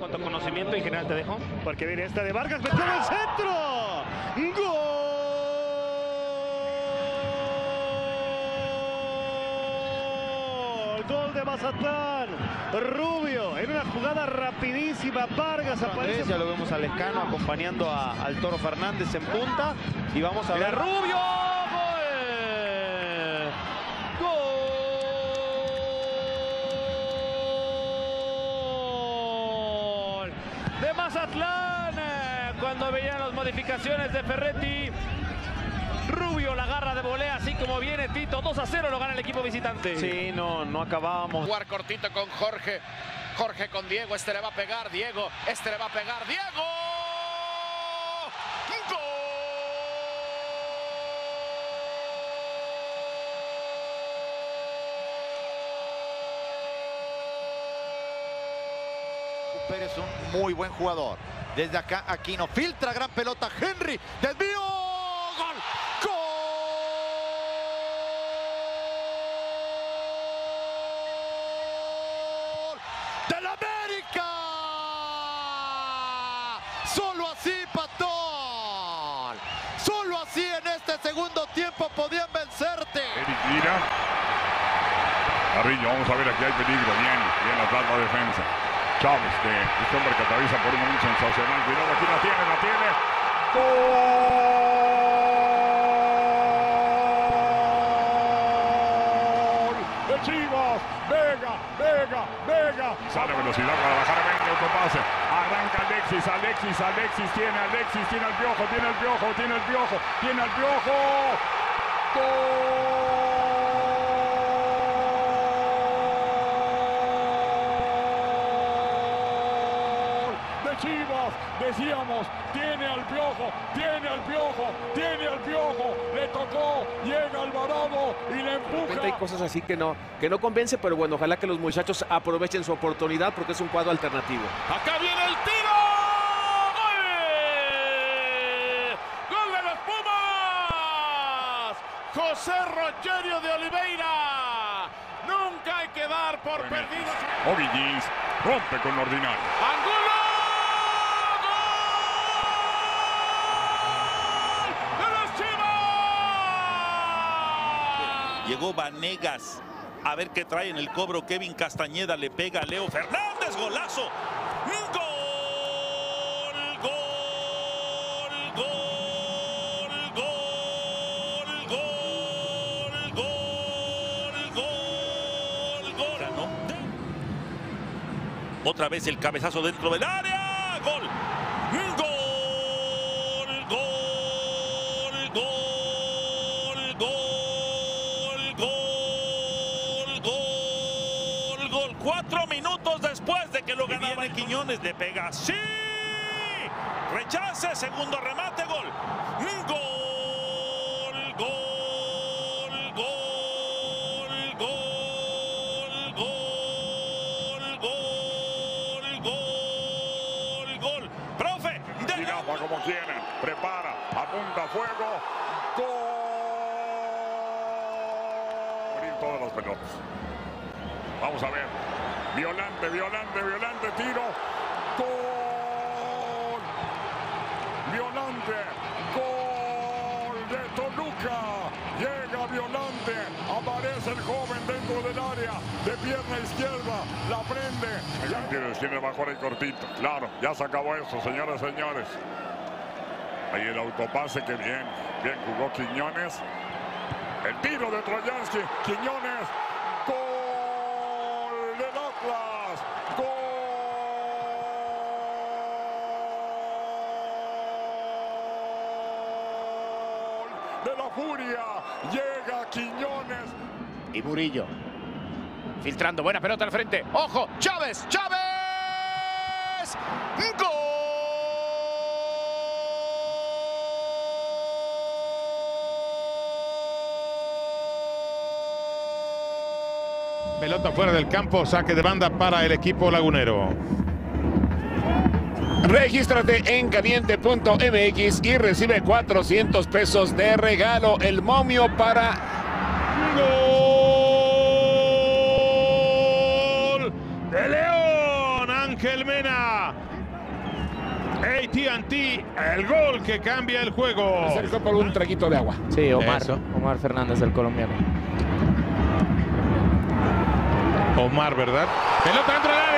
¿Cuánto conocimiento en general te dejó? Porque viene esta de Vargas, metió el centro. ¡Gol! Gol de Mazatlán, Rubio, en una jugada rapidísima, Vargas aparece. Ya lo vemos a Lescano acompañando al Toro Fernández en punta y vamos a ver. ¡Rubio! ¡Gol! ¡Gol! De Mazatlán, cuando veían las modificaciones de Ferretti. Rubio la agarra de volea, así como viene Tito. 2-0 lo gana el equipo visitante. Sí, no acabábamos. Jugar cortito con Jorge. Jorge con Diego. Este le va a pegar, Diego. Este le va a pegar, Diego. ¡Gol! Pérez es un muy buen jugador. Desde acá, Aquino filtra, gran pelota. Henry, desvío. Solo así, Patón. Solo así en este segundo tiempo podían vencerte. Mira. Carrillo, vamos a ver, aquí hay peligro. Bien atrás la defensa. Chávez, este hombre que atraviesa por un momento sensacional. Cuidado, aquí la tiene. ¡Gol! ¡De Chivas! ¡Vega! Sale velocidad para bajar a Vega, autopase. Arranca Alexis, tiene al Piojo, tiene al Piojo. ¡Gol! De Chivas, decíamos, tiene al Piojo, le tocó, llega Alvarado y le empuja. Hay cosas así que no convence, pero bueno, ojalá que los muchachos aprovechen su oportunidad porque es un cuadro alternativo. Acá viene el tiro. ¡Gol! ¡Gol de los Pumas! José Rogerio de Oliveira. Nunca hay que dar por perdido. Ovillins rompe con ordinario. ¡Angulo! Llegó Vanegas, a ver qué trae en el cobro. Kevin Castañeda le pega a Leo Fernández, golazo. ¡Gol! Ganó. Otra vez el cabezazo dentro del área. ¡Gol! ¡Gol! 4 minutos después de que lo ganaba el Quiñones, le pega. ¡Sí! Rechace, segundo remate, gol. ¡Gol! ¡Profe! Tiraba como quieren, prepara, apunta, fuego. ¡Gol! Abrir todas las pelotas. Vamos a ver. Violante, tiro. ¡Gol! Violante. ¡Gol de Toluca! Llega Violante. Aparece el joven dentro del área. De pierna izquierda. La prende. Tiene mejor el cortito. Claro, ya se acabó eso, señores. Ahí el autopase, que bien. Bien jugó Quiñones. El tiro de Troyansky. Quiñones. De la furia, llega Quiñones. Y Murillo, filtrando, buena pelota al frente. ¡Ojo! ¡Chávez! ¡Gol! Pelota fuera del campo, saque de banda para el equipo lagunero. Regístrate en caliente.mx y recibe 400 pesos de regalo. El momio para... ¡Gol! ¡De León! Ángel Mena. gana AT&T el gol que cambia el juego. Se acercó por un traguito de agua. Sí, Omar Fernández, el colombiano. Omar, ¿verdad? Pelota entra.